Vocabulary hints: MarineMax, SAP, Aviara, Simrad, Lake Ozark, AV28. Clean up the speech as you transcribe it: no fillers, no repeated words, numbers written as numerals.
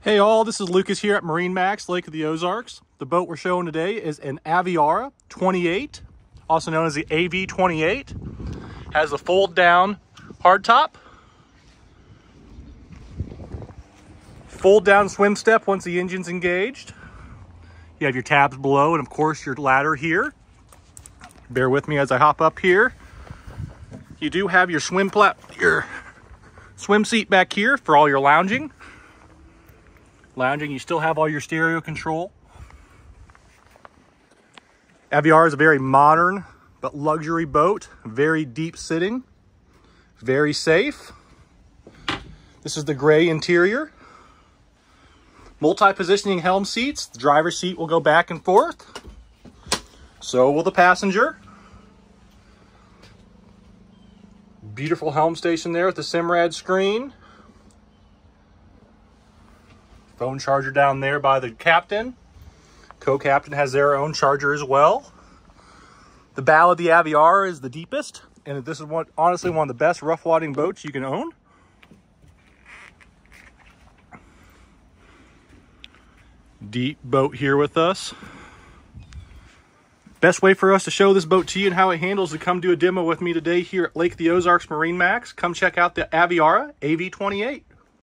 Hey all, this is Lucas here at MarineMax, Lake of the Ozarks. The boat we're showing today is an Aviara 28, also known as the AV28. Has a fold down hardtop, fold down swim step once the engine's engaged. You have your tabs below and of course your ladder here. Bear with me as I hop up here. You do have your swim seat back here for all your lounging. You still have all your stereo control. Aviara is a very modern but luxury boat, very deep sitting, very safe. This is the gray interior. Multi-positioning helm seats. The driver's seat will go back and forth. So will the passenger. Beautiful helm station there with the Simrad screen. Phone charger down there by the captain. Co-captain has their own charger as well. The bow of the Aviara is the deepest, and this is honestly one of the best rough wadding boats you can own. Deep boat here with us. Best way for us to show this boat to you and how it handles is to come do a demo with me today here at Lake of the Ozarks Marine Max. Come check out the Aviara AV28.